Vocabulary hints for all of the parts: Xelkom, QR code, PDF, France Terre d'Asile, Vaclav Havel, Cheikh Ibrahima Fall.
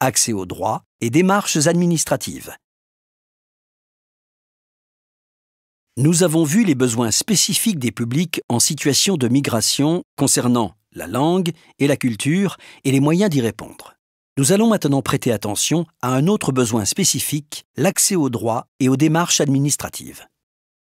accès aux droits et démarches administratives. Nous avons vu les besoins spécifiques des publics en situation de migration concernant la langue et la culture et les moyens d'y répondre. Nous allons maintenant prêter attention à un autre besoin spécifique, l'accès aux droits et aux démarches administratives.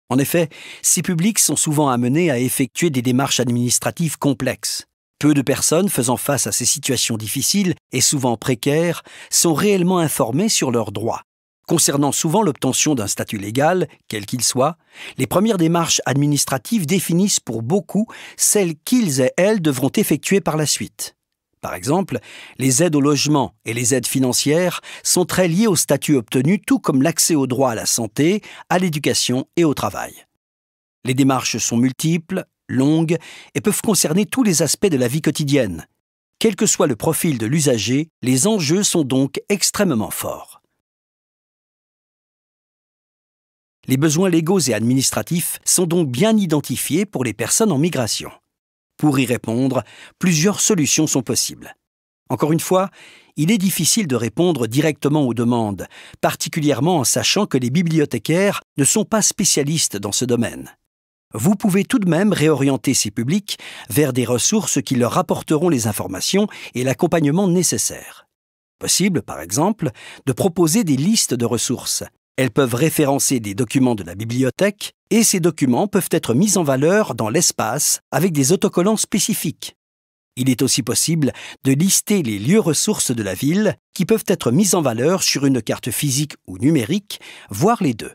En effet, ces publics sont souvent amenés à effectuer des démarches administratives complexes. Peu de personnes faisant face à ces situations difficiles et souvent précaires sont réellement informées sur leurs droits. Concernant souvent l'obtention d'un statut légal, quel qu'il soit, les premières démarches administratives définissent pour beaucoup celles qu'ils et elles devront effectuer par la suite. Par exemple, les aides au logement et les aides financières sont très liées au statut obtenu, tout comme l'accès aux droits à la santé, à l'éducation et au travail. Les démarches sont multiples, longues et peuvent concerner tous les aspects de la vie quotidienne. Quel que soit le profil de l'usager, les enjeux sont donc extrêmement forts. Les besoins légaux et administratifs sont donc bien identifiés pour les personnes en migration. Pour y répondre, plusieurs solutions sont possibles. Encore une fois, il est difficile de répondre directement aux demandes, particulièrement en sachant que les bibliothécaires ne sont pas spécialistes dans ce domaine. Vous pouvez tout de même réorienter ces publics vers des ressources qui leur apporteront les informations et l'accompagnement nécessaires. Possible, par exemple, de proposer des listes de ressources. Elles peuvent référencer des documents de la bibliothèque et ces documents peuvent être mis en valeur dans l'espace avec des autocollants spécifiques. Il est aussi possible de lister les lieux ressources de la ville qui peuvent être mis en valeur sur une carte physique ou numérique, voire les deux.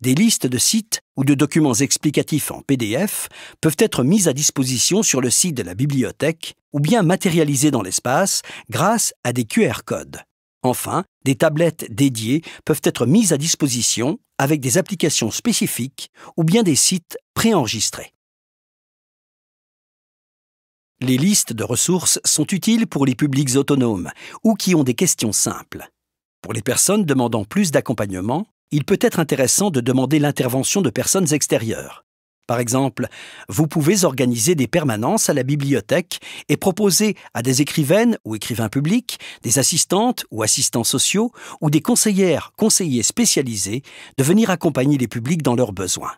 Des listes de sites ou de documents explicatifs en PDF peuvent être mises à disposition sur le site de la bibliothèque ou bien matérialisées dans l'espace grâce à des QR codes. Enfin, des tablettes dédiées peuvent être mises à disposition avec des applications spécifiques ou bien des sites préenregistrés. Les listes de ressources sont utiles pour les publics autonomes ou qui ont des questions simples. Pour les personnes demandant plus d'accompagnement, il peut être intéressant de demander l'intervention de personnes extérieures. Par exemple, vous pouvez organiser des permanences à la bibliothèque et proposer à des écrivaines ou écrivains publics, des assistantes ou assistants sociaux ou des conseillères, conseillers spécialisés de venir accompagner les publics dans leurs besoins.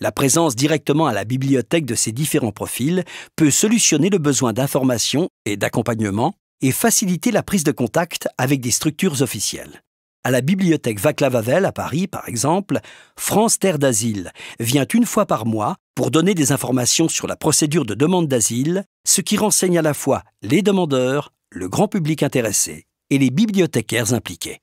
La présence directement à la bibliothèque de ces différents profils peut solutionner le besoin d'information et d'accompagnement et faciliter la prise de contact avec des structures officielles. À la bibliothèque Vaclav Havel à Paris, par exemple, France Terre d'Asile vient une fois par mois pour donner des informations sur la procédure de demande d'asile, ce qui renseigne à la fois les demandeurs, le grand public intéressé et les bibliothécaires impliqués.